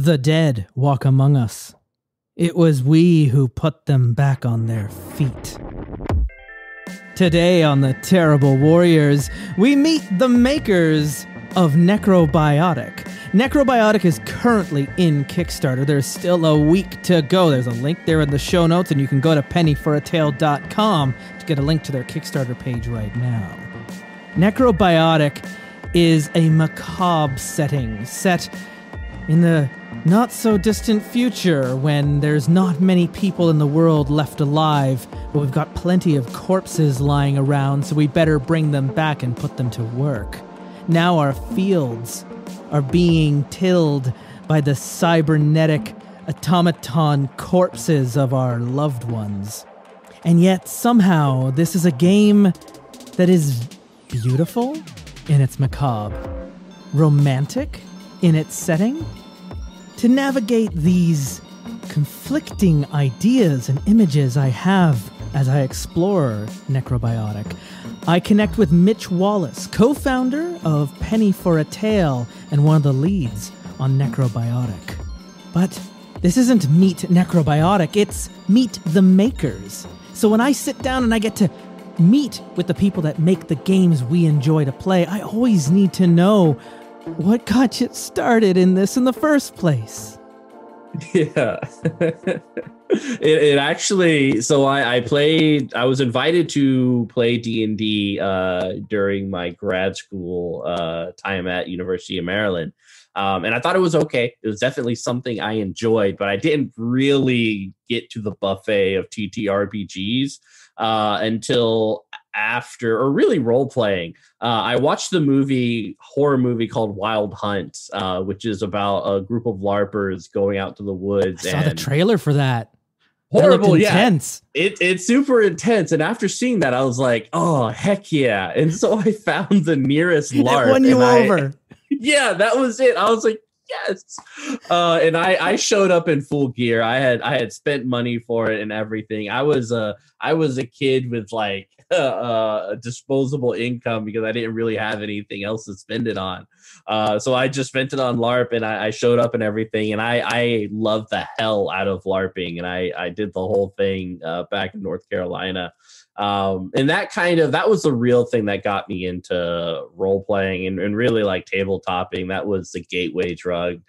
The dead walk among us. It was we who put them back on their feet. Today on the Terrible Warriors, we meet the makers of Necrobiotic. Necrobiotic is currently in Kickstarter. There's still a week to go. There's a link there in the show notes, and you can go to pennyforatale.com to get a link to their Kickstarter page right now. Necrobiotic is a macabre setting set in the not-so-distant future, when there's not many people in the world left alive, but we've got plenty of corpses lying around, so we better bring them back and put them to work. Now our fields are being tilled by the cybernetic automaton corpses of our loved ones. And yet, somehow, this is a game that is beautiful in its macabre, romantic in its setting. To navigate these conflicting ideas and images I have as I explore Necrobiotic, I connect with Mitch Wallace, co-founder of Penny for a Tale and one of the leads on Necrobiotic. But this isn't Meet Necrobiotic, it's Meet the Makers. So when I sit down and I get to meet with the people that make the games we enjoy to play, I always need to know what got you started in this in the first place. Yeah. it actually, so I was invited to play D&D during my grad school time at University of Maryland. And I thought it was okay. It was definitely something I enjoyed, but I didn't really get to the buffet of TTRPGs until after, or really role-playing. I watched the horror movie called Wild Hunt, which is about a group of LARPers going out to the woods. I saw the trailer for that. Horrible, yeah. Intense. It's super intense. And after seeing that, I was like, oh, heck yeah. And so I found the nearest LARP. It won you over. Yeah, that was it. I was like, yes. And I showed up in full gear. I had spent money for it and everything. I was a kid with like disposable income because I didn't really have anything else to spend it on. So I just spent it on LARP, and I showed up and everything. And I loved the hell out of LARPing, and I did the whole thing back in North Carolina. And that was the real thing that got me into role playing and really like tabletopping. That was the gateway drug,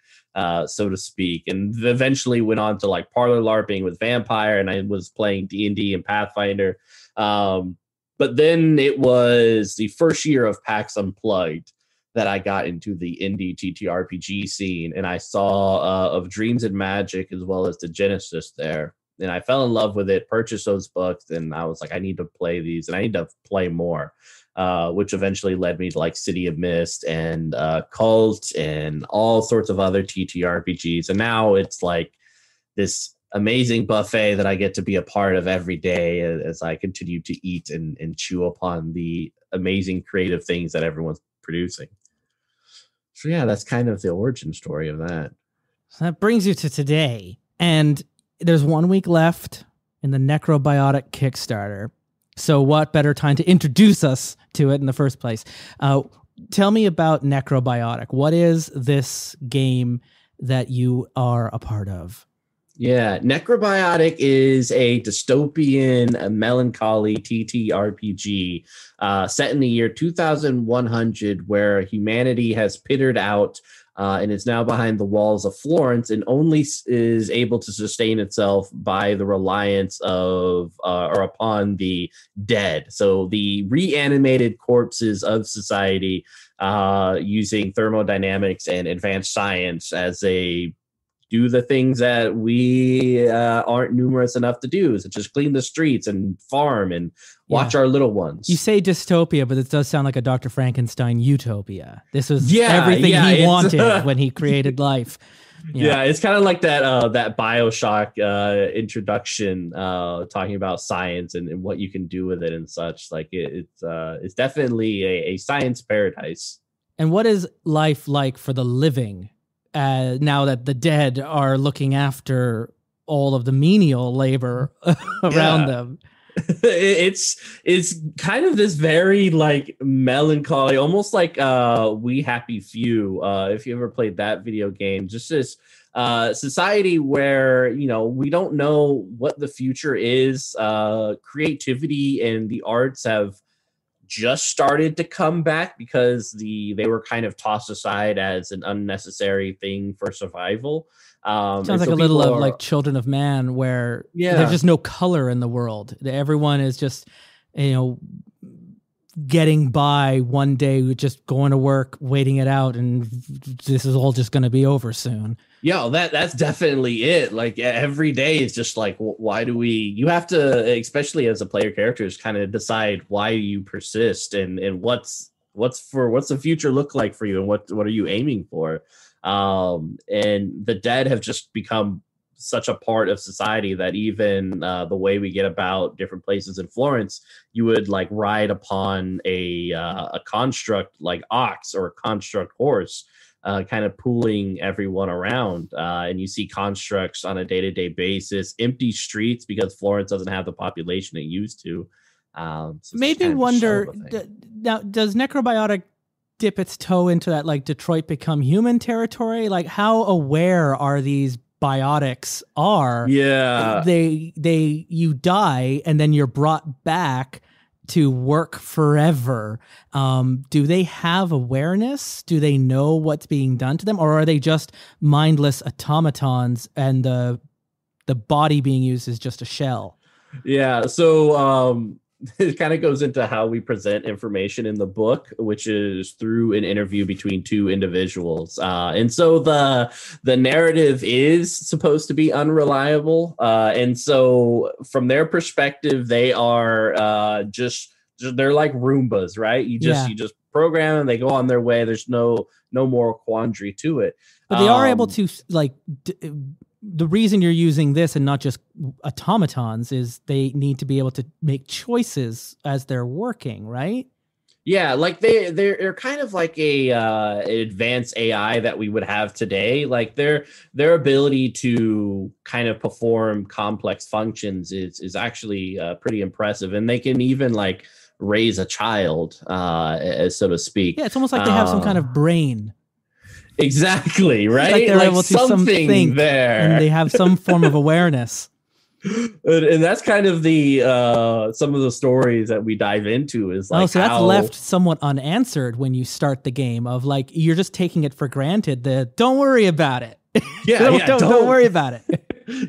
so to speak, and eventually went on to like parlor LARPing with Vampire, and I was playing D&D and Pathfinder. But then it was the first year of PAX Unplugged that I got into the indie TTRPG scene, and I saw Of Dreams and Magic as well as the Genesis there. And I fell in love with it, purchased those books, and I was like, I need to play these, and I need to play more, which eventually led me to like City of Mist and Cult and all sorts of other TTRPGs. And now it's like this amazing buffet that I get to be a part of every day as I continue to eat and chew upon the amazing creative things that everyone's producing. So yeah, that's kind of the origin story of that. So that brings you to today. And there's 1 week left in the Necrobiotic Kickstarter. So what better time to introduce us to it in the first place? Tell me about Necrobiotic. What is this game that you are a part of? Yeah, Necrobiotic is a dystopian, melancholy TTRPG set in the year 2100, where humanity has pittered out and is now behind the walls of Florence, and only is able to sustain itself by the reliance of or upon the dead. So the reanimated corpses of society, using thermodynamics and advanced science as they do the things that we aren't numerous enough to do, such as clean the streets and farm and watch our little ones. You say dystopia, but it does sound like a Dr. Frankenstein utopia. This was everything he wanted when he created life. Yeah, it's kind of like that that Bioshock introduction, talking about science and what you can do with it and such. Like it's definitely a science paradise. And what is life like for the living? Now that the dead are looking after all of the menial labor around them. It's kind of this very like melancholy, almost like We Happy Few, if you ever played that video game. Just this society where, you know, we don't know what the future is. Creativity and the arts have just started to come back because they were kind of tossed aside as an unnecessary thing for survival. Sounds like so a little of like Children of Man, where there's just no color in the world. Everyone is just, you know, getting by one day with just going to work, waiting it out, and this is all just going to be over soon. Yeah, that's definitely it. Like every day is just like, why do we? You have to, especially as a player characters, kind of decide why you persist and what's the future look like for you, and what are you aiming for? And the dead have just become such a part of society that even the way we get about different places in Florence, you would like ride upon a construct like ox or a construct horse, kind of pulling everyone around. And you see constructs on a day-to-day basis, empty streets because Florence doesn't have the population it used to. So made me wonder, now does Necrobiotic dip its toe into that like Detroit Become Human territory? Like how aware are these biotics are? Yeah, they you die and then you're brought back to work forever. Do they have awareness? Do they know what's being done to them, or are they just mindless automatons and the body being used is just a shell? Yeah, so it kind of goes into how we present information in the book, which is through an interview between two individuals. And so the narrative is supposed to be unreliable. And so from their perspective, they are they're like Roombas, right? You just program and they go on their way. There's no moral quandary to it. But they are able to like... The reason you're using this and not just automatons is they need to be able to make choices as they're working, right? Yeah, like they're kind of like a advanced AI that we would have today. Like their ability to kind of perform complex functions is actually pretty impressive, and they can even like raise a child, so to speak. Yeah, it's almost like they have some kind of brain. Exactly, right? Like they're able to something there. And they have some form of awareness. And that's kind of the some of the stories that we dive into is like, oh, so that's left somewhat unanswered when you start the game, of like you're just taking it for granted that don't worry about it. Yeah, don't worry about it.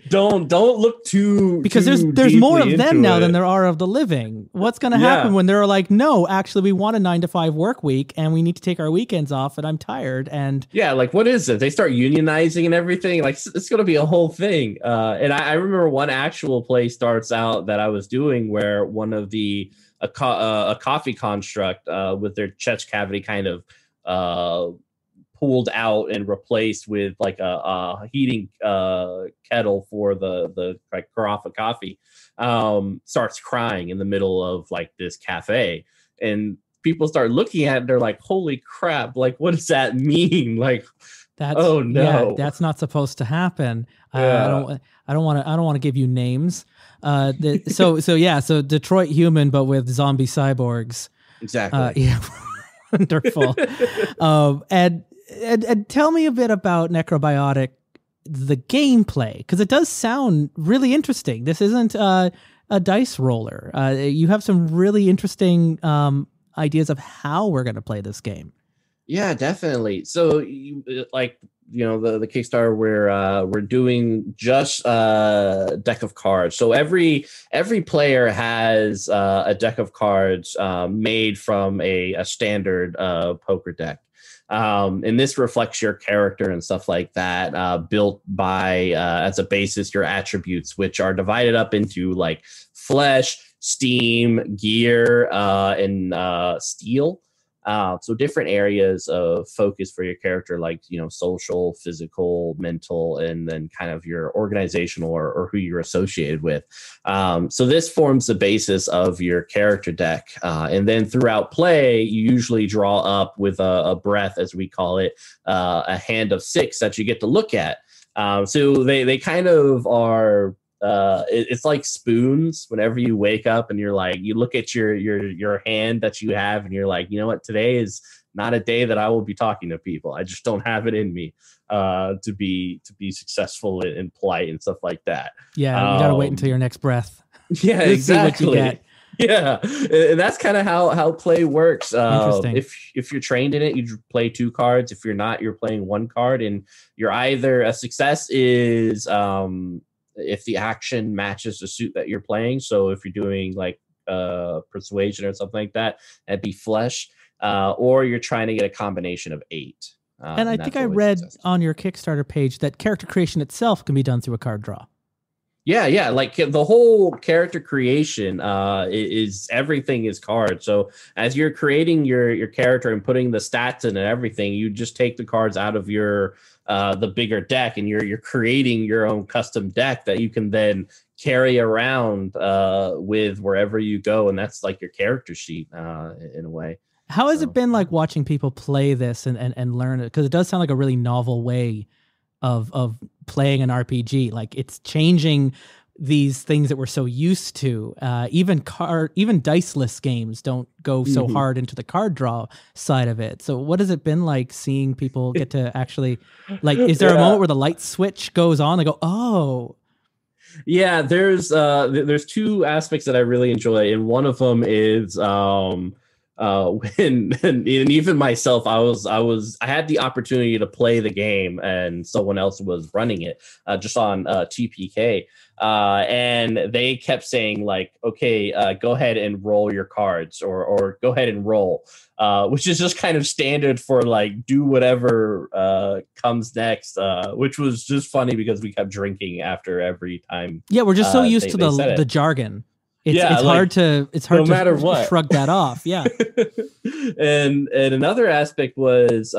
Don't look too because there's more of them now than there are of the living. What's going to happen when they're like, no, actually, we want a 9-to-5 work week and we need to take our weekends off and I'm tired. And yeah, like what is it? They start unionizing and everything. Like it's going to be a whole thing. And I remember one actual play starts out that I was doing where one of a coffee construct with their chest cavity kind of pulled out and replaced with like a heating kettle for the like carafe of coffee, starts crying in the middle of like this cafe, and people start looking at it. They're like, "Holy crap! Like, what does that mean? Like, that's, oh no, yeah, that's not supposed to happen." Yeah. I don't want to give you names. So Detroit Human, but with zombie cyborgs. Exactly. Wonderful. And tell me a bit about Necrobiotic, the gameplay, because it does sound really interesting. This isn't a dice roller. You have some really interesting ideas of how we're going to play this game. Yeah, definitely. So, the Kickstarter, we're doing just a deck of cards. So every player has a deck of cards made from a standard poker deck. And this reflects your character and stuff like that, built by, as a basis, your attributes, which are divided up into like flesh, steam, gear, and steel. So different areas of focus for your character, like, you know, social, physical, mental, and then kind of your organizational or who you're associated with. So this forms the basis of your character deck. And then throughout play, you usually draw up with a breath, as we call it, a hand of 6 that you get to look at. So they kind of are It's like spoons. Whenever you wake up and you're like, you look at your hand that you have and you're like, you know what, today is not a day that I will be talking to people. I just don't have it in me to be successful and polite and stuff like that. Yeah, you gotta wait until your next breath. Yeah, exactly. See what you get. Yeah, and that's kind of how play works. If you're trained in it, you play two cards. If you're not, you're playing one card, and you're either a success is if the action matches the suit that you're playing. So if you're doing like persuasion or something like that, that'd be flesh, or you're trying to get a combination of 8. And I think I read on your Kickstarter page that character creation itself can be done through a card draw. Yeah. Like the whole character creation is everything is card. So as you're creating your character and putting the stats in and everything, you just take the cards out of your the bigger deck, and you're creating your own custom deck that you can then carry around with wherever you go. And that's like your character sheet in a way. How has it been like watching people play this and learn it? Because it does sound like a really novel way of playing an RPG. Like it's changing these things that we're so used to. Even diceless games don't go so hard into the card draw side of it. So what has it been like seeing people get to actually, like, is there a moment where the light switch goes on and go, oh. Yeah, there's two aspects that I really enjoy. And one of them is, when even myself, I had the opportunity to play the game, and someone else was running it just on TPK, and they kept saying like, okay, go ahead and roll your cards, or go ahead and roll, which is just kind of standard for like do whatever comes next, which was just funny because we kept drinking after every time. Yeah, we're just so used to the jargon. It's like, hard to no matter what, shrug that off. Yeah. And another aspect was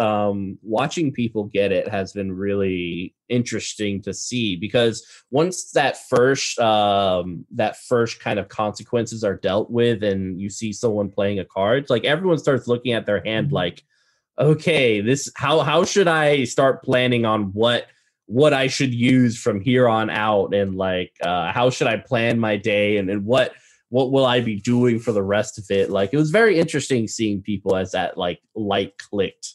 watching people get it has been really interesting to see, because once that first kind of consequences are dealt with and you see someone playing a card, like everyone starts looking at their hand like, okay, this how should I start planning on what I should use from here on out, and like how should I plan my day, and what will I be doing for the rest of it. Like it was very interesting seeing people as that like light clicked.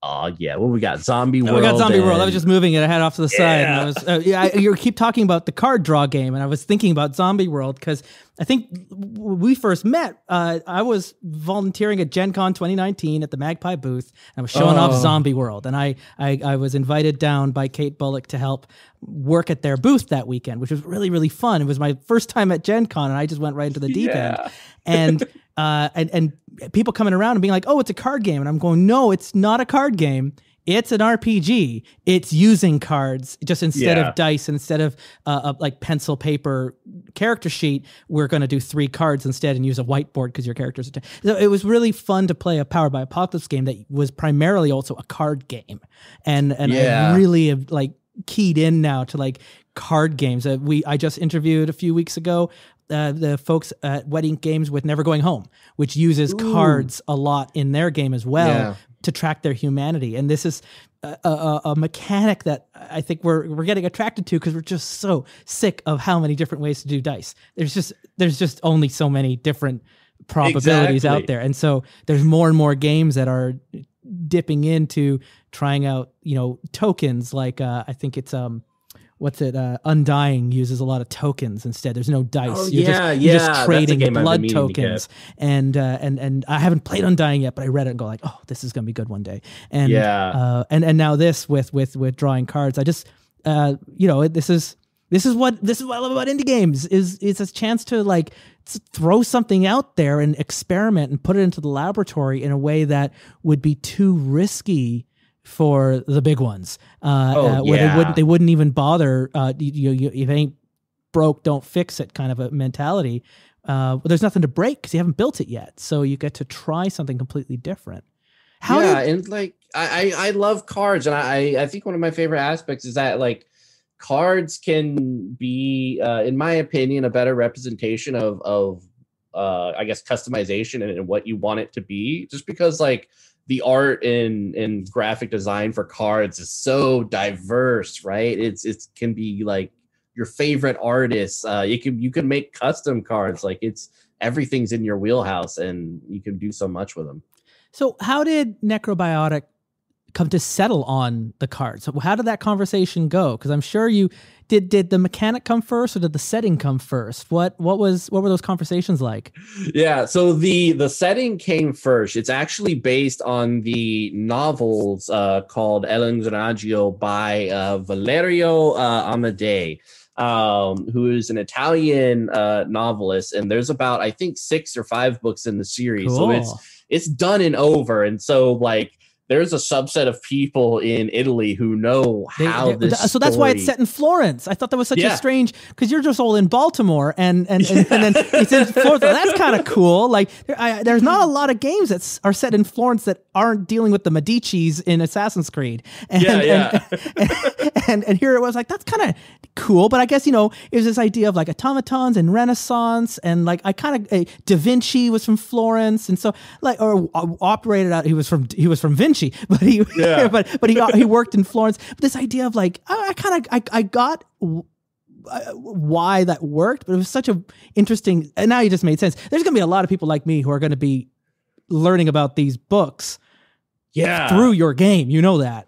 Oh yeah, well, we got Zombie World. I was just moving it. I had off to the side. And I was you keep talking about the card draw game, and I was thinking about Zombie World because I think we first met. I was volunteering at Gen Con 2019 at the Magpie booth, and I was showing off Zombie World, and I was invited down by Kate Bullock to help work at their booth that weekend, which was really, really fun. It was my first time at Gen Con, and I just went right into the deep end. And people coming around and being like, oh, it's a card game. And I'm going, no, it's not a card game. It's an RPG. It's using cards, just instead of dice, instead of like pencil, paper, character sheet, we're going to do 3 cards instead and use a whiteboard because your characters are... So it was really fun to play a Powered by Apocalypse game that was primarily also a card game. And I really have, like, keyed in now to like card games. I just interviewed a few weeks ago the folks at Wedding Games with Never Going Home, which uses cards a lot in their game as well to track their humanity. And this is a mechanic that I think we're getting attracted to because we're just so sick of how many different ways to do dice. There's just only so many different probabilities out there, and so there's more and more games that are dipping into trying out, you know, tokens. Like I think it's Undying uses a lot of tokens instead. There's no dice. You're just trading blood tokens. And I haven't played Undying yet, but I read it and go like, oh, this is gonna be good one day. And now this with drawing cards. I just this is what I love about indie games is it's a chance to like throw something out there and experiment and put it into the laboratory in a way that would be too risky for the big ones. Where they wouldn't even bother. If it ain't broke, don't fix it kind of a mentality. There's nothing to break because you haven't built it yet, so you get to try something completely different. I love cards, and I think one of my favorite aspects is that like cards can be, in my opinion, a better representation of I guess customization and what you want it to be, just because like the art and graphic design for cards is so diverse, right? It can be like your favorite artists. You can make custom cards. Like, it's everything's in your wheelhouse, and you can do so much with them. So how did Necrobiotic come to settle on the cards? So how did that conversation go? Because I'm sure you did the mechanic come first, or did the setting come first? What were those conversations like? Yeah, so the setting came first. It's actually based on the novels called El Ingranaggio by Valerio Amadei, who is an Italian novelist, and there's about, I think, 6 or 5 books in the series. Cool. So it's done and over, and so like, there's a subset of people in Italy who know how this. So that's why it's set in Florence. I thought that was such a strange, because you're just all in Baltimore and then it's in Florence. That's kind of cool. Like, there's not a lot of games that are set in Florence that aren't dealing with the Medicis in Assassin's Creed. And, and here it was like, that's kind of cool. But I guess, you know, it was this idea of like automatons and Renaissance, and like Da Vinci was from Florence, and so like, or operated out. He was from Vinci. But he worked in Florence. But this idea of like, I got why that worked, but it was such a interesting. And now you just made sense. There's gonna be a lot of people like me who are gonna be learning about these books, through your game. You know that.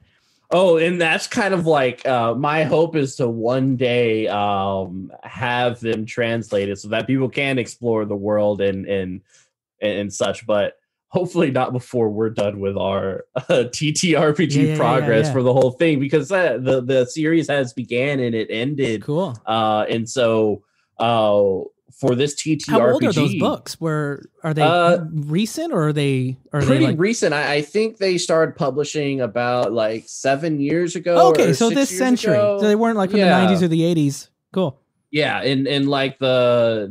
Oh, and that's kind of like my hope is to one day have them translated so that people can explore the world and such, but hopefully not before we're done with our TTRPG progress for the whole thing, because the series has began and it ended. Cool. And so for this TTRPG, how old are those books? Are they recent, or are they pretty recent? I think they started publishing about like 7 years ago. Okay, so this century. So they weren't like from the 90s or the 80s. Cool. Yeah, and like the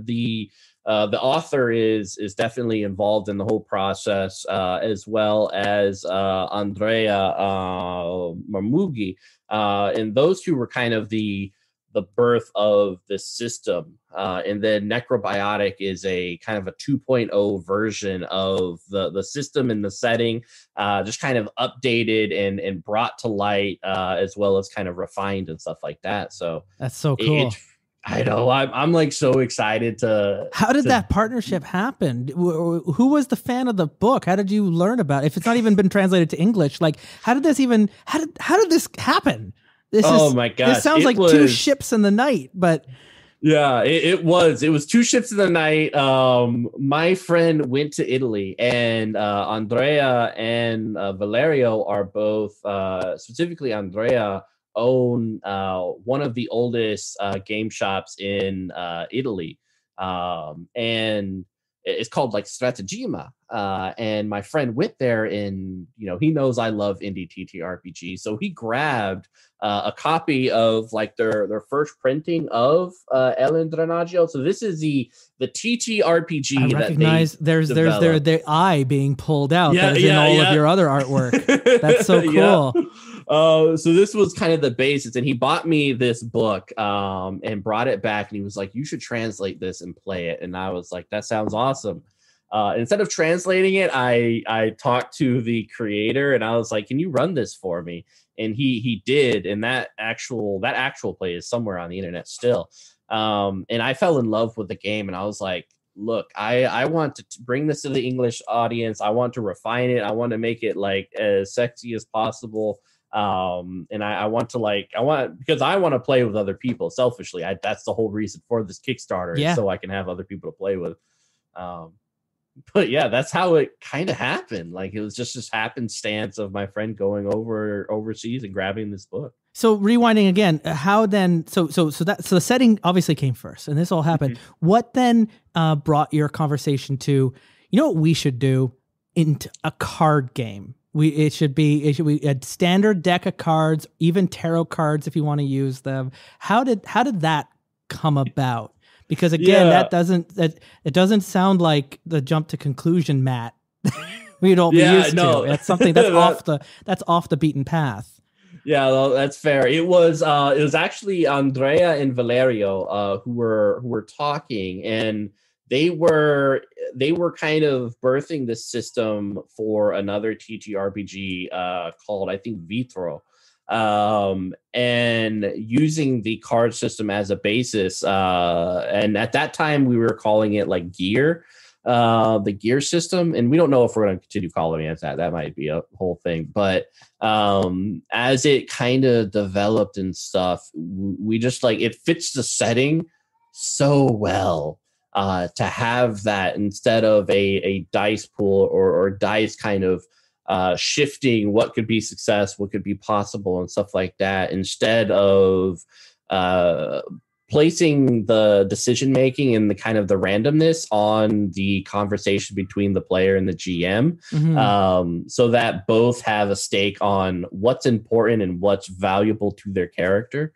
author is definitely involved in the whole process, as well as Andrea Marmugi, and those two were kind of the birth of this system. And then Necrobiotic is a kind of a 2.0 version of the system and the setting, just kind of updated and brought to light, as well as kind of refined and stuff like that. So that's so cool. I know. I'm like so excited to. How did that partnership happen? Who was the fan of the book? How did you learn about it? If it's not even been translated to English, like how did this happen? My gosh. This sounds like two ships in the night, but. Yeah, it was two ships in the night. My friend went to Italy, and Andrea and Valerio are both, specifically Andrea, own one of the oldest game shops in Italy, and it's called like Stratagema, and my friend went there, and you know, he knows I love indie TTRPG, so he grabbed a copy of like their first printing of El Ingranaggio. So this is the TTRPG I recognize that there's their eye being pulled out that is in all of your other artwork. That's so cool. So this was kind of the basis, and he bought me this book and brought it back, and he was like, you should translate this and play it. And I was like, that sounds awesome. Instead of translating it, I talked to the creator, and I was like, can you run this for me? And he did, and that actual play is somewhere on the internet still. And I fell in love with the game, and I was like, look, I want to bring this to the English audience. I want to refine it. I want to make it like as sexy as possible. And I want to play with other people selfishly. That's the whole reason for this Kickstarter, is so I can have other people to play with. But yeah, that's how it kind of happened. Like, it was just this happenstance of my friend going overseas and grabbing this book. So rewinding again, how then? So the setting obviously came first, and this all happened. Mm-hmm. What then brought your conversation to, you know, what we should do in a card game? It should be a standard deck of cards, even tarot cards if you want to use them. How did that come about? Because again, it doesn't sound like the jump to conclusion, Matt. We don't used to. That's something that's off the beaten path. Yeah, well, that's fair. It was actually Andrea and Valerio who were talking, and they were kind of birthing this system for another TTRPG called, I think, Vitro. and using the card system as a basis. And at that time, we were calling it like gear, the gear system. And we don't know if we're going to continue calling it that. That might be a whole thing. But as it kind of developed and stuff, we just like it fits the setting so well. To have that instead of a dice pool or dice kind of shifting what could be success, what could be possible and stuff like that, instead of placing the decision making and the kind of the randomness on the conversation between the player and the GM, so that both have a stake on what's important and what's valuable to their character.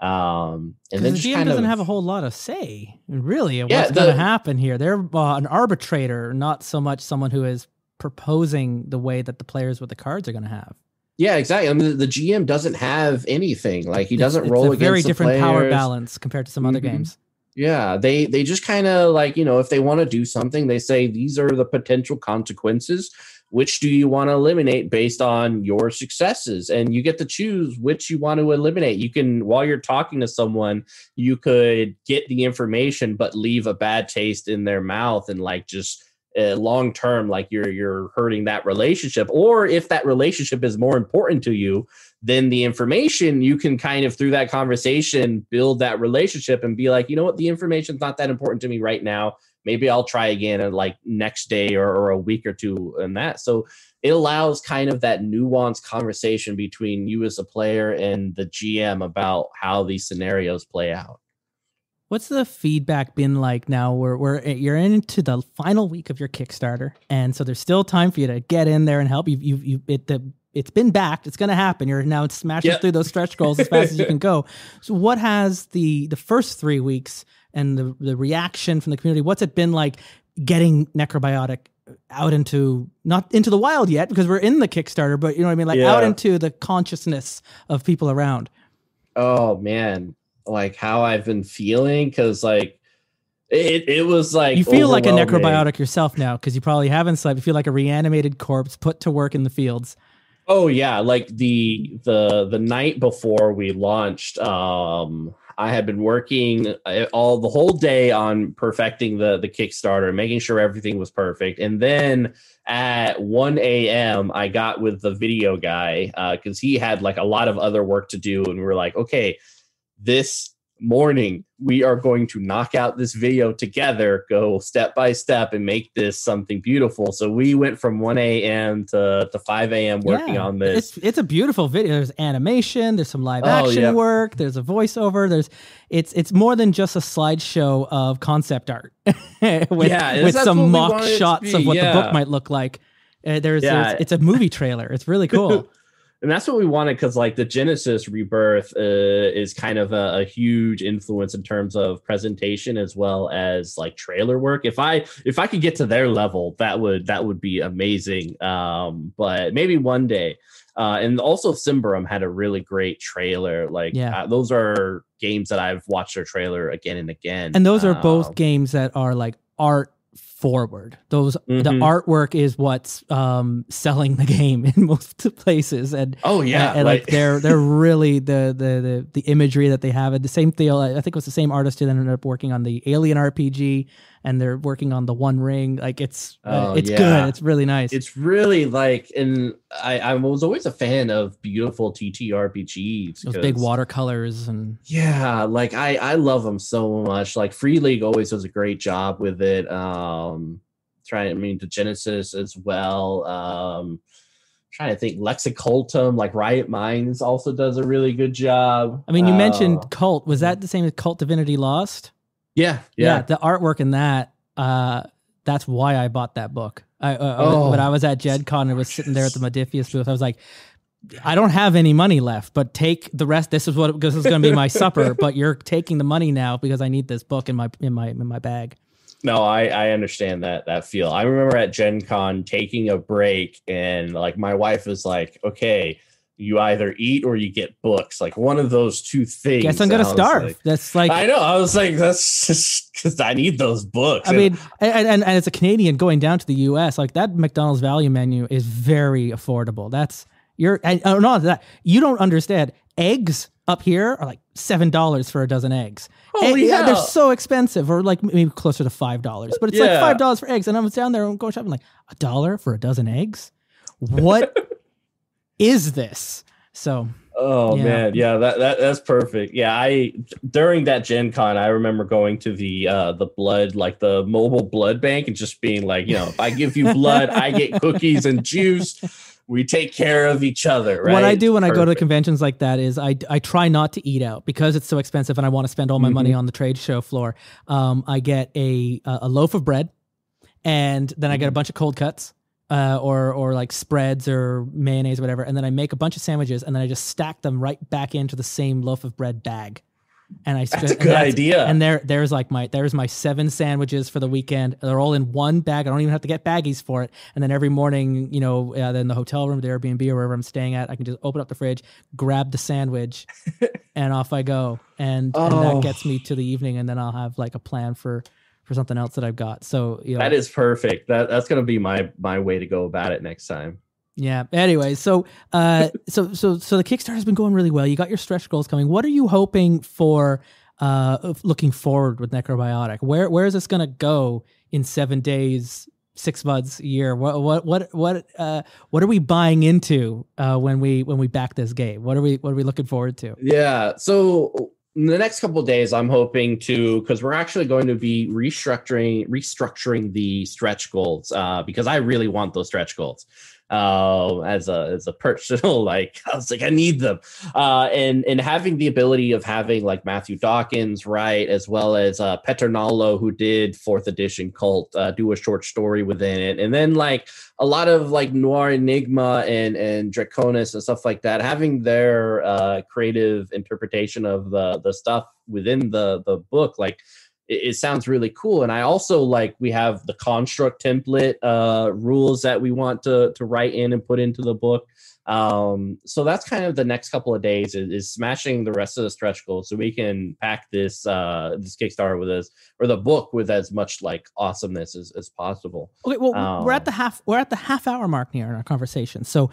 And then the GM doesn't have a whole lot of say, really, in what's going to happen here. They're an arbitrator, not so much someone who is proposing the way that the players with the cards are going to have. Yeah, exactly. I mean, the GM doesn't have anything. Like he doesn't roll against the players. It's a very different power balance compared to some other games. Yeah, they just kind of like, you know, if they want to do something, they say these are the potential consequences. Which do you want to eliminate based on your successes? And you get to choose which you want to eliminate. You can, while you're talking to someone, you could get the information, but leave a bad taste in their mouth and like just long term, like you're hurting that relationship. Or if that relationship is more important to you than the information, you can kind of through that conversation, build that relationship and be like, you know what, the information's not that important to me right now. Maybe I'll try again in like next day or a week or two and that. So it allows kind of that nuanced conversation between you as a player and the GM about how these scenarios play out. What's the feedback been like now? You're into the final week of your Kickstarter. And so there's still time for you to get in there and help. It's been backed. It's going to happen. You're now smashing through those stretch goals as fast as you can go. So what has the first 3 weeks and the reaction from the community, what's it been like getting Necrobiotic out into, not into the wild yet, because we're in the Kickstarter, but you know what I mean? Like out into the consciousness of people around. Oh man. Like how I've been feeling. Cause like, it was like, you feel like a Necrobiotic yourself now. Cause you probably haven't slept. You feel like a reanimated corpse put to work in the fields. Oh yeah. Like the night before we launched, I had been working all the whole day on perfecting the Kickstarter, making sure everything was perfect. And then at 1 a.m., I got with the video guy because he had like a lot of other work to do. And we were like, okay, this morning we are going to knock out this video together, go step by step and make this something beautiful. So we went from 1 a.m. to 5 a.m. working on this. It's a beautiful video. There's animation, there's some live action work, there's a voiceover, it's more than just a slideshow of concept art with some mock shots of what the book might look like. It's a movie trailer. It's really cool. And that's what we wanted, because like the Genesis Rebirth is kind of a huge influence in terms of presentation as well as like trailer work. If I could get to their level, that would be amazing. But maybe one day. And also Simbarum had a really great trailer. Those are games that I've watched their trailer again and again. And those are both games that are like art forward. Those the artwork is what's selling the game in most places, and they're really the imagery that they have. And the same deal, I think it was the same artist who ended up working on the Alien RPG, and they're working on the One Ring. Like it's good. It's really nice. It's really like, and I was always a fan of beautiful TTRPGs. Those big watercolors and I love them so much. Like Free League always does a great job with it. The Genesis as well. Trying to think, Lexicultum, like Riot Minds also does a really good job. I mean, you mentioned Cult. Was that the same as Cult Divinity Lost? Yeah. The artwork in that, that's why I bought that book. When I was at Gen Con and was sitting there at the Modiphius booth, I was like, I don't have any money left, but take the rest. This is going to be my supper, but you're taking the money now because I need this book in my bag. No, I understand that feel. I remember at Gen Con taking a break and like my wife was like, okay, you either eat or you get books, like one of those two things. Guess I'm going to starve. I know. I was like, that's just because I need those books. I mean, and as a Canadian going down to the US, like that McDonald's value menu is very affordable. That's You don't understand. Eggs up here are like $7 for a dozen eggs. Holy hell. They're so expensive, or like maybe closer to $5. But it's like $5 for eggs. And I was down there and going shopping, like $1 for a dozen eggs. What is this? So. Oh man, yeah, that's perfect. Yeah, during that Gen Con, I remember going to the blood, like the mobile blood bank, and just being like, if I give you blood, I get cookies and juice. We take care of each other, right? What I do when I go to conventions like that is I try not to eat out because it's so expensive, and I want to spend all my money on the trade show floor. I get a loaf of bread, and then I get a bunch of cold cuts. Or like spreads or mayonnaise or whatever, and then I make a bunch of sandwiches, and then I just stack them right back into the same loaf of bread bag. And that's a good idea. And there's my 7 sandwiches for the weekend. They're all in one bag. I don't even have to get baggies for it. And then every morning, in the hotel room, the Airbnb or wherever I'm staying at, I can just open up the fridge, grab the sandwich, and off I go. And that gets me to the evening, and then I'll have like a plan for something else that I've got. So, that is perfect. That's going to be my way to go about it next time. Yeah. Anyway, so the Kickstarter has been going really well. You got your stretch goals coming. What are you hoping for, looking forward with Necrobiotic? Where is this going to go in 7 days, 6 months, a year? What are we buying into, when we back this game? What are we looking forward to? Yeah. So, in the next couple of days, I'm hoping to, because we're actually going to be restructuring the stretch goals, because I really want those stretch goals, as a personal, like, I was like, I need them, and having the ability of having like Matthew Dawkins, right, as well as Petronello, who did 4th edition Cult, do a short story within it, and then like a lot of like Noir Enigma and Draconis and stuff like that, having their creative interpretation of the stuff within the book, like it sounds really cool. And I also like, we have the construct template rules that we want to write in and put into the book. So that's kind of the next couple of days is smashing the rest of the stretch goals so we can pack this Kickstarter with us, or the book, with as much like awesomeness as possible. Okay, well, we're at the half hour mark near in our conversation. So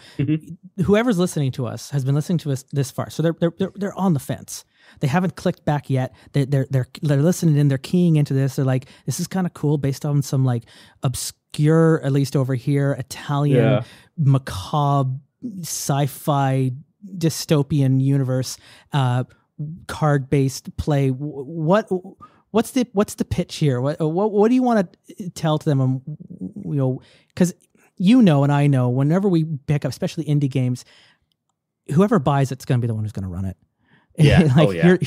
whoever's listening to us has been listening to us this far, so they're on the fence. They haven't clicked back yet. They're listening in. They're keying into this. They're like, this is kind of cool, based on some like obscure, at least over here, Italian macabre sci-fi dystopian universe, card-based play. What's the pitch here? What do you want to tell to them? Because and I know, whenever we pick up, especially indie games, whoever buys it's going to be the one who's going to run it. Yeah. Like, oh, yeah.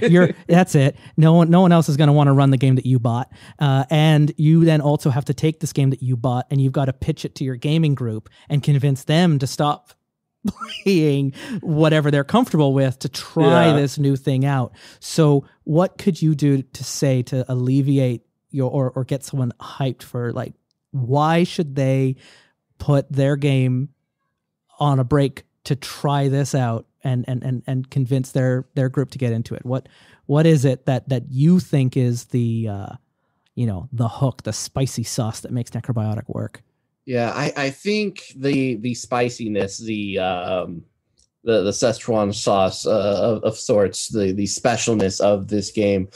You're that's it. No one else is going to want to run the game that you bought. And you then also have to take this game that you bought, and you've got to pitch it to your gaming group and convince them to stop playing whatever they're comfortable with to try this new thing out. So what could you do to say to alleviate or get someone hyped for, like, why should they put their game on a break to try this out and convince their group to get into it? What is it that you think is the the hook, the spicy sauce that makes Necrobiotic work? Yeah, I think the spiciness, the Szechuan sauce of sorts, the specialness of this game,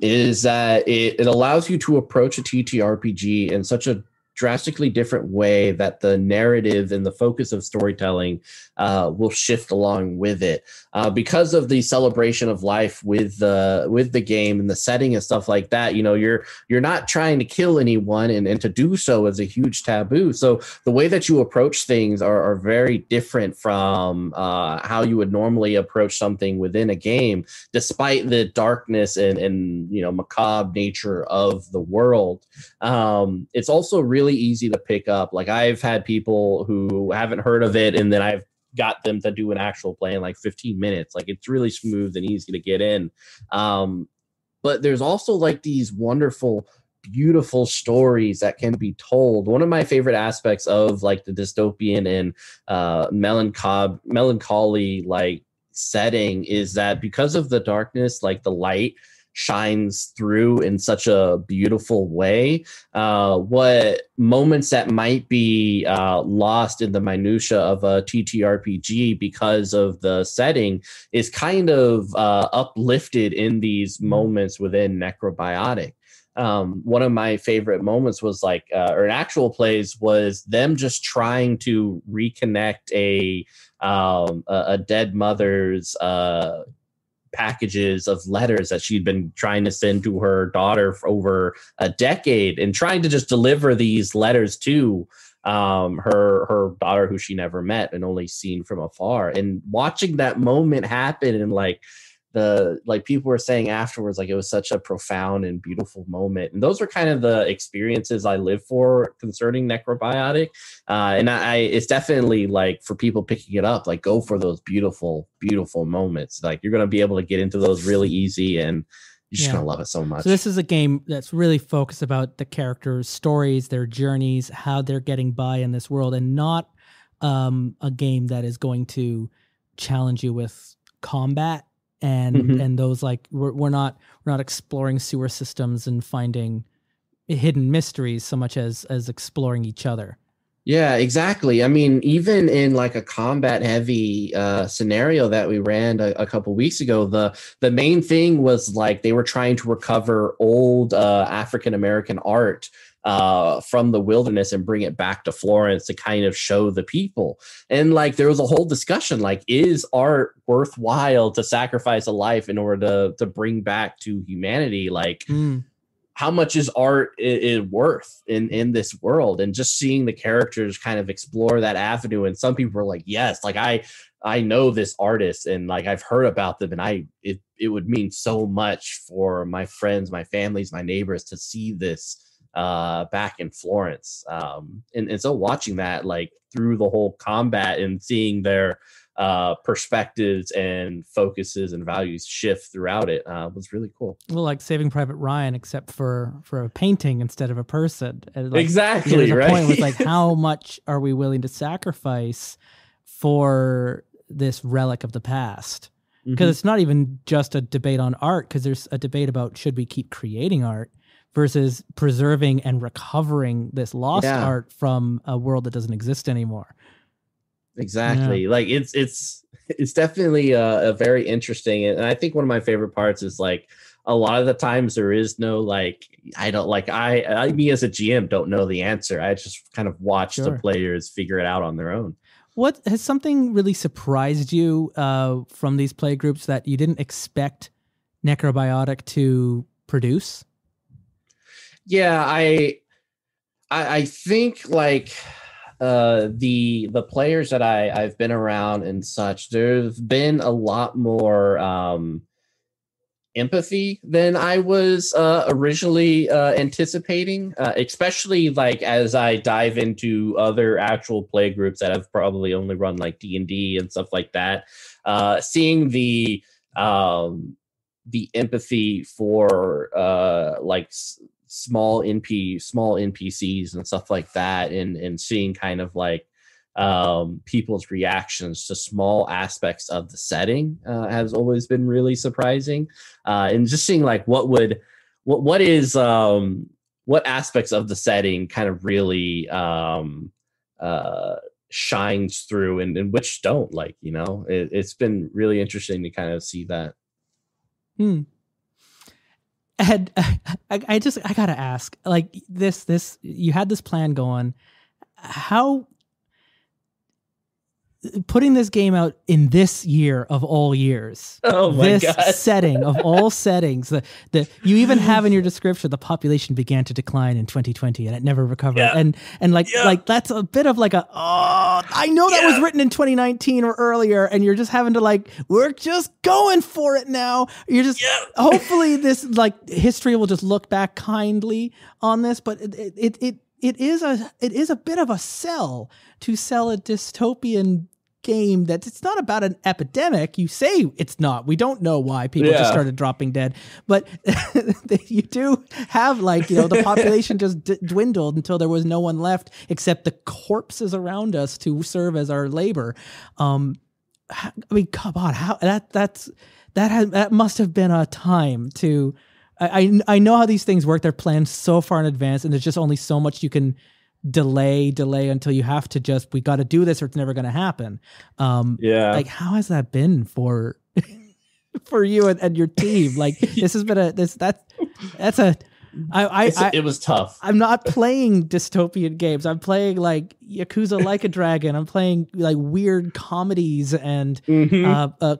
is that it allows you to approach a TTRPG in such a drastically different way that the narrative and the focus of storytelling will shift along with it, because of the celebration of life with the game and the setting and stuff like that. You're not trying to kill anyone, and to do so is a huge taboo. So the way that you approach things are very different from how you would normally approach something within a game, despite the darkness and macabre nature of the world. It's also really easy to pick up. Like, I've had people who haven't heard of it, and then I've got them to do an actual play in like 15 minutes. Like, it's really smooth and easy to get in. But there's also like these wonderful, beautiful stories that can be told. One of my favorite aspects of like the dystopian and melancholy like setting is that because of the darkness, like the light shines through in such a beautiful way. What moments that might be lost in the minutia of a TTRPG because of the setting is kind of uplifted in these moments within Necrobiotic. One of my favorite moments was like, or in actual plays, was them just trying to reconnect a dead mother's packages of letters that she'd been trying to send to her daughter for over a decade, and trying to just deliver these letters to her daughter, who she never met and only seen from afar. And watching that moment happen, and like people were saying afterwards, like, it was such a profound and beautiful moment. And those are kind of the experiences I live for concerning Necrobiotic. And it's definitely like, for people picking it up, like, go for those beautiful, beautiful moments. Like, you're going to be able to get into those really easy, and you're just going to love it so much. So this is a game that's really focused about the characters' stories, their journeys, how they're getting by in this world, and not a game that is going to challenge you with combat. And and those, like, we're not exploring sewer systems and finding hidden mysteries so much as exploring each other. Yeah, exactly. I mean, even in like a combat heavy scenario that we ran a couple weeks ago, the main thing was like, they were trying to recover old African American art from the wilderness and bring it back to Florence to kind of show the people. And like, there was a whole discussion, like, is art worthwhile to sacrifice a life in order to bring back to humanity? Like, how much is art worth in this world? And just seeing the characters kind of explore that avenue. And some people were like, yes, like, I know this artist, and like, I've heard about them, and it would mean so much for my friends, my families, my neighbors to see this back in Florence. And so watching that, like, through the whole combat and seeing their perspectives and focuses and values shift throughout it was really cool. Well, like Saving Private Ryan, except for a painting instead of a person. And like, exactly, you know, right? The point was like, how much are we willing to sacrifice for this relic of the past? Because it's not even just a debate on art, because there's a debate about, should we keep creating art versus preserving and recovering this lost art from a world that doesn't exist anymore. Exactly. Yeah. Like, it's definitely a very interesting. And I think one of my favorite parts is, like, a lot of the times there is no, like, me as a GM don't know the answer. I just kind of watch the players figure it out on their own. What has something really surprised you from these play groups that you didn't expect Necrobiotic to produce? Yeah, I think, like, the players that I've been around and such, there's been a lot more empathy than I was originally anticipating, especially like as I dive into other actual play groups that have probably only run like D&D and stuff like that. Seeing the empathy for like small NPCs and stuff like that, and seeing kind of like people's reactions to small aspects of the setting has always been really surprising. And just seeing like what aspects of the setting kind of really shines through, and which don't, like, you know, it's been really interesting to kind of see that. And I gotta ask, like, this you had this plan going. How putting this game out in this year of all years, oh my God. Setting of all settings, the you even have in your description, the population began to decline in 2020 and it never recovered. Yeah. And like, like, that's a bit of like a, oh, I know that was written in 2019 or earlier, and you're just having to like, we're just going for it now. You're just, hopefully this, like, history will just look back kindly on this, but it is a bit of a sell to sell a dystopian game that it's not about an epidemic. You say it's not. We don't know why people just started dropping dead, but you do have, like, you know, the population just dwindled until there was no one left except the corpses around us to serve as our labor. I mean, come on, how that's that must have been a time to. I know how these things work. They're planned so far in advance, and there's just only so much you can delay until you have to just, we got to do this or it's never going to happen. Yeah. Like, how has that been for for you and your team? Like, this has been a it was tough. I'm not playing dystopian games. I'm playing like Yakuza Like a Dragon. I'm playing like weird comedies and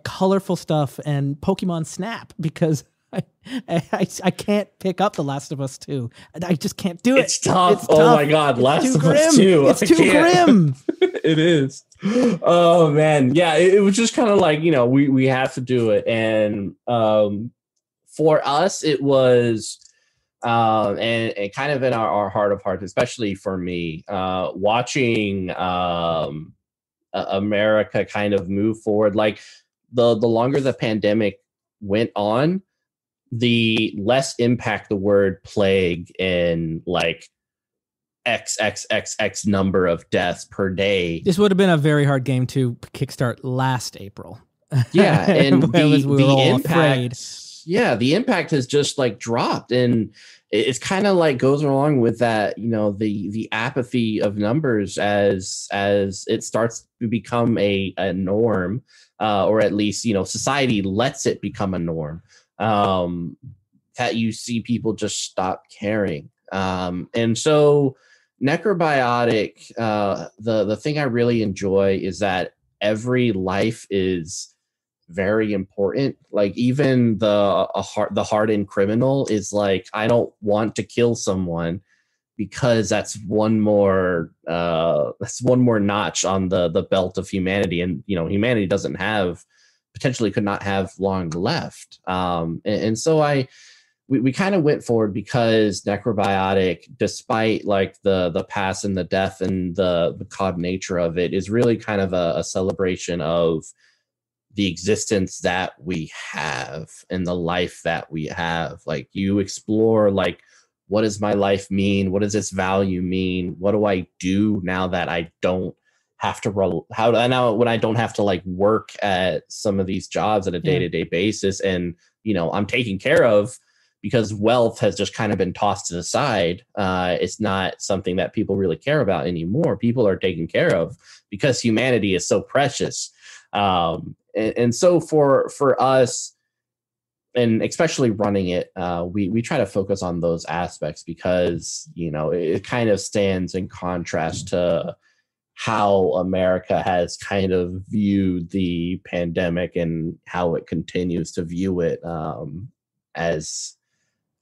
colorful stuff and Pokemon Snap because I can't pick up The Last of Us 2. I just can't do it. It's tough. Oh my God, Last of Us 2. It's too grim. It is. Oh man, yeah. It was just kind of like, you know, we have to do it, and for us it was, and kind of in our heart of hearts, especially for me, watching America kind of move forward. Like the longer the pandemic went on, the less impact the word plague in like XXXX number of deaths per day. This would have been a very hard game to kickstart last April. Yeah, and the impact has just like dropped, and it's kind of like goes along with that, you know, the apathy of numbers as it starts to become a norm, or at least, you know, society lets it become a norm. That you see people just stop caring. And so Necrobiotic, the thing I really enjoy is that every life is very important. Like even the hardened criminal is like, I don't want to kill someone because that's one more notch on the belt of humanity. And, you know, humanity doesn't have, potentially could not have long left. And so we kind of went forward because Necrobiotic, despite like the past and the death and the cod nature of it, is really kind of a celebration of the existence that we have and the life that we have. Like you explore, like, what does my life mean? What does this value mean? What do I do now that I don't have to roll? How do I know when I don't have to like work at some of these jobs on a day-to-day basis? And, you know, I'm taken care of because wealth has just kind of been tossed to the side. It's not something that people really care about anymore. People are taken care of because humanity is so precious. And so for us, and especially running it, we try to focus on those aspects because, you know, it kind of stands in contrast to how America has kind of viewed the pandemic and how it continues to view it, as,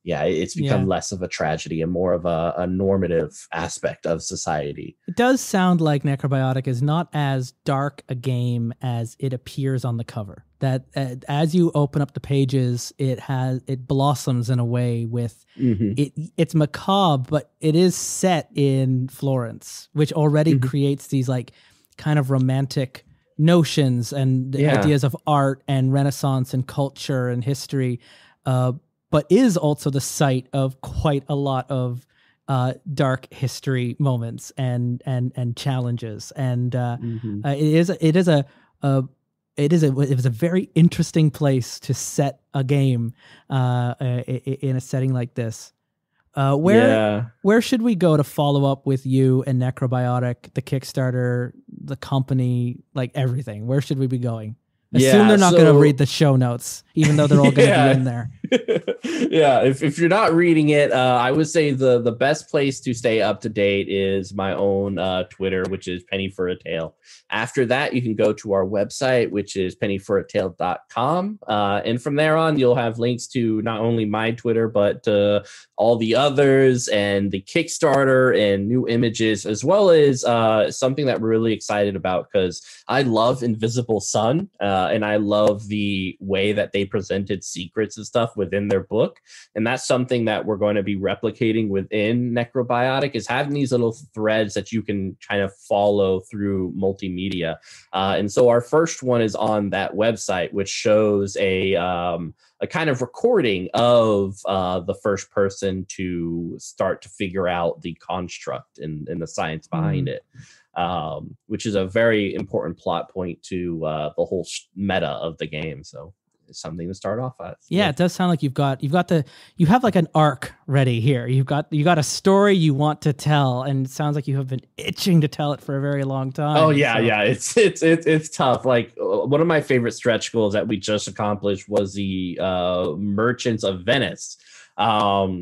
yeah, it's become less of a tragedy and more of a normative aspect of society. It does sound like Necrobiotic is not as dark a game as it appears on the cover. That as you open up the pages, it blossoms in a way with it's macabre, but it is set in Florence, which already creates these like kind of romantic notions and ideas of art and Renaissance and culture and history, but is also the site of quite a lot of dark history moments and challenges. And it was a very interesting place to set a game in a setting like this. Where should we go to follow up with you and Necrobiotic, the Kickstarter, the company, like everything? Where should we be going? Assume they're not going to read the show notes, even though they're all going to be in there. Yeah, if you're not reading it, I would say the best place to stay up to date is my own Twitter, which is Penny for a Tale. After that, you can go to our website, which is pennyforatale.com. And from there on, you'll have links to not only my Twitter, but all the others and the Kickstarter and new images, as well as something that we're really excited about because I love Invisible Sun. And I love the way that they presented secrets and stuff within their book. And that's something that we're going to be replicating within Necrobiotic, is having these little threads that you can kind of follow through multimedia. And so our first one is on that website, which shows a kind of recording of the first person to start to figure out the construct and the science behind it. Which is a very important plot point to the whole meta of the game. So something to start off as. Yeah, it does sound like you have like an arc ready here. You got a story you want to tell, and it sounds like you have been itching to tell it for a very long time. Oh yeah, so. Yeah. It's tough. Like one of my favorite stretch goals that we just accomplished was the Merchants of Venice,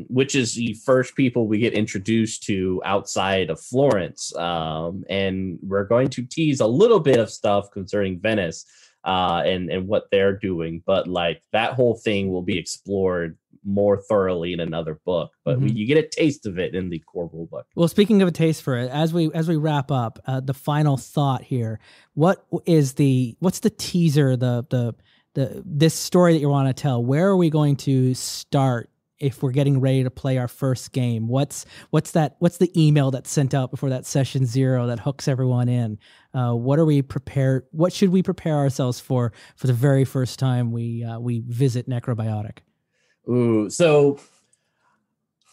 which is the first people we get introduced to outside of Florence. And we're going to tease a little bit of stuff concerning Venice and what they're doing. But like that whole thing will be explored more thoroughly in another book, but you get a taste of it in the core rule book. Well, speaking of a taste for it, as we wrap up, the final thought here, what's the teaser, this story that you want to tell? Where are we going to start if we're getting ready to play our first game? What's the email that's sent out before that session zero that hooks everyone in? What should we prepare ourselves for the very first time we visit Necrobiotic? Ooh, so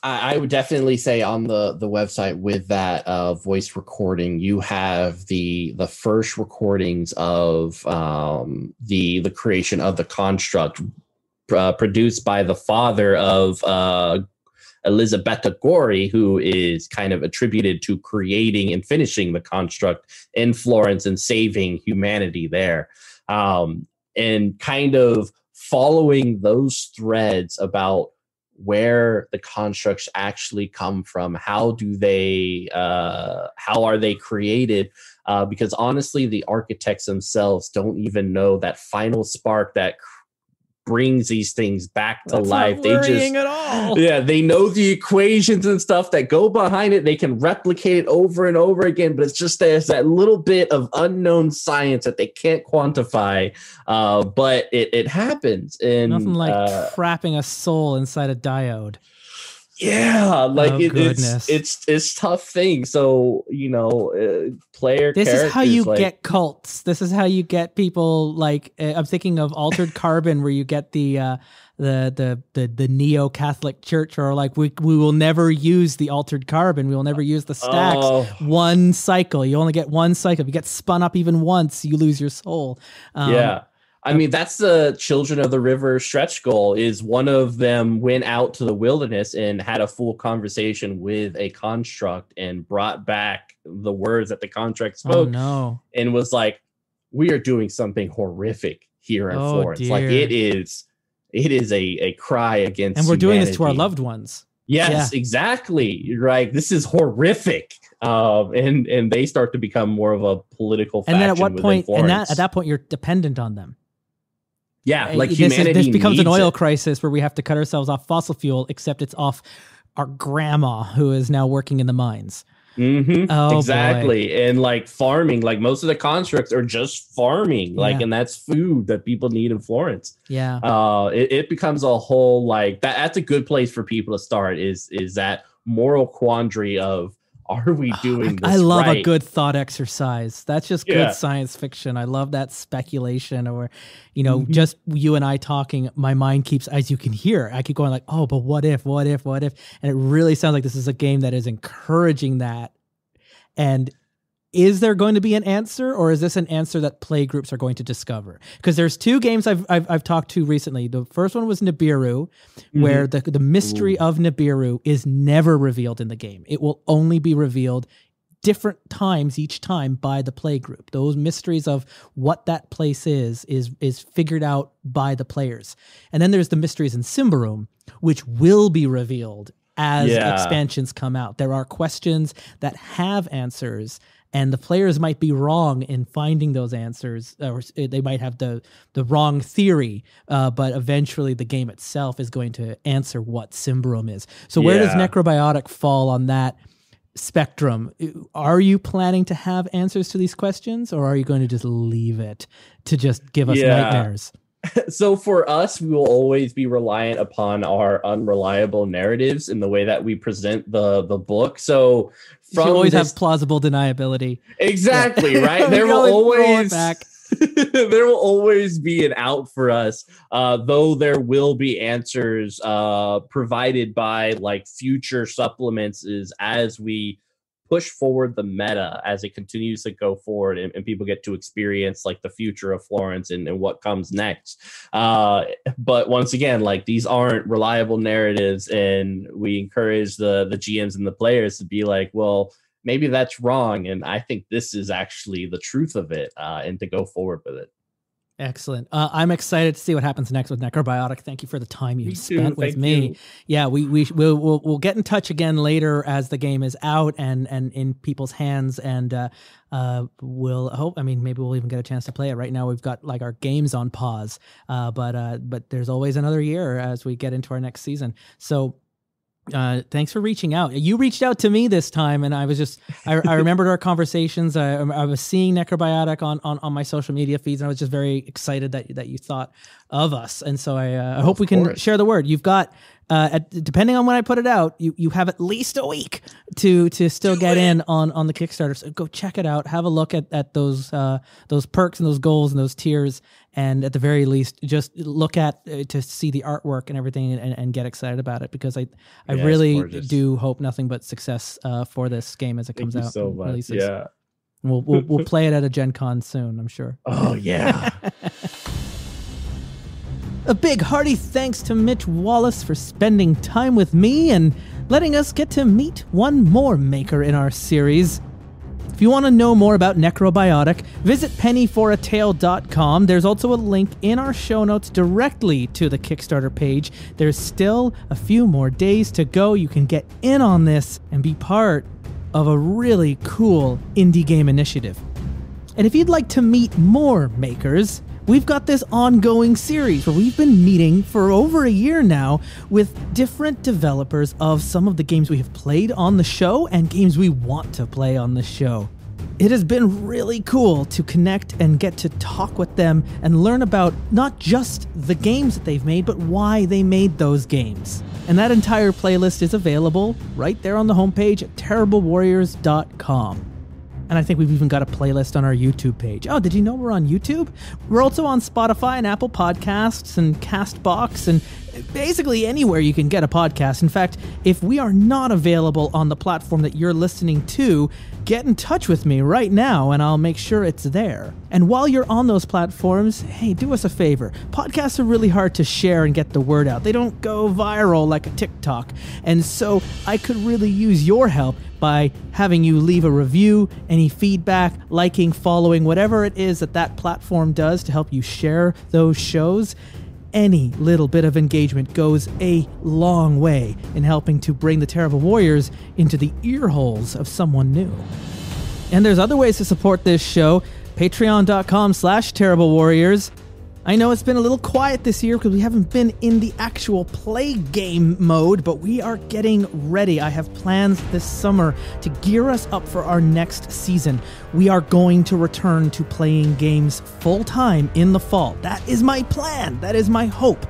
I would definitely say on the website with that voice recording, you have the first recordings of the creation of the construct, produced by the father of Elisabetta Gori, who is kind of attributed to creating and finishing the construct in Florence and saving humanity there. And kind of following those threads about where the constructs actually come from, how are they created? Because honestly, the architects themselves don't even know that final spark that brings these things back to life. They just at all. Yeah, they know the equations and stuff that go behind it. They can replicate it over and over again, but it's just there's that little bit of unknown science that they can't quantify. But it happens. And nothing like trapping a soul inside a diode. Yeah, like it's tough thing. So player. This is how you get cults. This is how you get people. Like I'm thinking of Altered Carbon, where you get the neo-Catholic church, or like we will never use the altered carbon. We will never use the stacks. Oh. One cycle. You only get one cycle. If you get spun up even once, you lose your soul. Yeah. I mean, that's the Children of the River stretch goal. Is one of them went out to the wilderness and had a full conversation with a construct and brought back the words that the construct spoke. Oh, no. And was like, we are doing something horrific here in Florence. Dear. Like it is a cry against and we're humanity. Doing this to our loved ones. Yes, yeah. Exactly. You're right. This is horrific. And they start to become more of a political faction. And then at what point, Florence. At that point, you're dependent on them. Yeah, like humanity. This becomes an oil crisis where we have to cut ourselves off fossil fuel, except it's off our grandma who is now working in the mines. Mm-hmm. Oh, exactly. Boy. And like farming, like most of the constructs are just farming, like, and that's food that people need in Florence. Yeah. It becomes a whole like that. That's a good place for people to start is that moral quandary of, are we doing this? I love a good thought exercise. That's just good science fiction. I love that speculation, or just you and I talking. My mind keeps, as you can hear, I keep going like, oh, but what if? And it really sounds like this is a game that is encouraging that. And is there going to be an answer, or is this an answer that play groups are going to discover? Because there's two games I've talked to recently. The first one was Nibiru, where the mystery of Nibiru is never revealed in the game. It will only be revealed different times each time by the play group. Those mysteries of what that place is figured out by the players. And then there's the mysteries in Cymbarum, which will be revealed as expansions come out. There are questions that have answers, and the players might be wrong in finding those answers, or they might have the wrong theory, but eventually the game itself is going to answer what Cymbarum is. So where does Necrobiotic fall on that spectrum? Are you planning to have answers to these questions, or are you going to just leave it to just give us nightmares? So for us, we will always be reliant upon our unreliable narratives in the way that we present the book. So you always have plausible deniability. Exactly, right? There will always be an out for us, though there will be answers provided by like future supplements as we push forward the meta as it continues to go forward, and people get to experience like the future of Florence and what comes next. But once again, like, these aren't reliable narratives, and we encourage the GMs and the players to be like, well, maybe that's wrong, and I think this is actually the truth of it, and to go forward with it. Excellent. I'm excited to see what happens next with Necrobiotic. Thank you for the time you spent with me. Yeah, we'll get in touch again later as the game is out and in people's hands, and we'll hope. I mean, maybe we'll even get a chance to play it. Right now, we've got like our games on pause, but there's always another year as we get into our next season. So. Thanks for reaching out. You reached out to me this time, and I was just, I remembered our conversations. I was seeing Necrobiotic on my social media feeds, and I was just very excited that you thought of us. And so I hope we can share the word. You've got, depending on when I put it out, you have at least a week to still get in on the Kickstarter. So go check it out. Have a look at those perks and those goals and those tiers. And at the very least, just look at to see the artwork and everything and get excited about it, because I really do hope nothing but success for this game as it comes out. Thank you so much. Releases. Yeah. We'll play it at a Gen Con soon, I'm sure. Oh, yeah. A big hearty thanks to Mitch Wallace for spending time with me and letting us get to meet one more maker in our series. If you want to know more about Necrobiotic, visit pennyforatale.com. There's also a link in our show notes directly to the Kickstarter page. There's still a few more days to go. You can get in on this and be part of a really cool indie game initiative. And if you'd like to meet more makers, we've got this ongoing series where we've been meeting for over a year now with different developers of some of the games we have played on the show and games we want to play on the show. It has been really cool to connect and get to talk with them and learn about not just the games that they've made, but why they made those games. And that entire playlist is available right there on the homepage at terriblewarriors.com. And I think we've even got a playlist on our YouTube page. Oh, did you know we're on YouTube? We're also on Spotify and Apple Podcasts and CastBox and basically anywhere you can get a podcast. In fact, if we are not available on the platform that you're listening to, get in touch with me right now and I'll make sure it's there. And while you're on those platforms, hey, do us a favor. Podcasts are really hard to share and get the word out. They don't go viral like a TikTok. And so I could really use your help by having you leave a review, any feedback, liking, following, whatever it is that platform does to help you share those shows. Any little bit of engagement goes a long way in helping to bring the Terrible Warriors into the ear holes of someone new. And there's other ways to support this show. Patreon.com/Terrible Warriors. I know it's been a little quiet this year because we haven't been in the actual play game mode, but we are getting ready. I have plans this summer to gear us up for our next season. We are going to return to playing games full-time in the fall. That is my plan. That is my hope.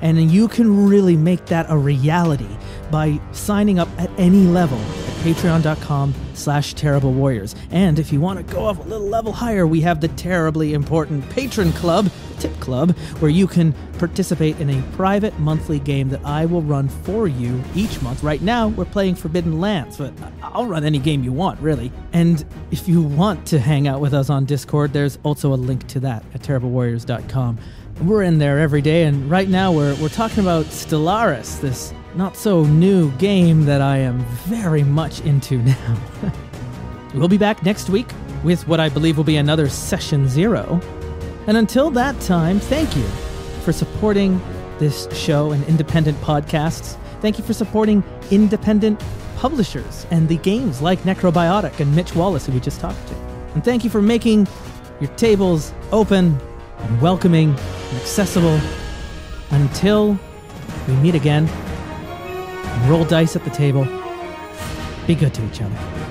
And you can really make that a reality by signing up at any level at patreon.com/Terrible Warriors. And if you want to go up a little level higher, we have the terribly important Patron Club, Tip Club, where you can participate in a private monthly game that I will run for you each month. Right now, we're playing Forbidden Lands, but I'll run any game you want, really. And if you want to hang out with us on Discord, there's also a link to that at terriblewarriors.com. We're in there every day, and right now we're talking about Stellaris, this not-so-new game that I am very much into now. We'll be back next week with what I believe will be another Session Zero. And until that time, thank you for supporting this show and independent podcasts. Thank you for supporting independent publishers and the games like Necrobiotic and Mitch Wallace, who we just talked to. And thank you for making your tables open and welcoming and accessible. Until we meet again, roll dice at the table, be good to each other.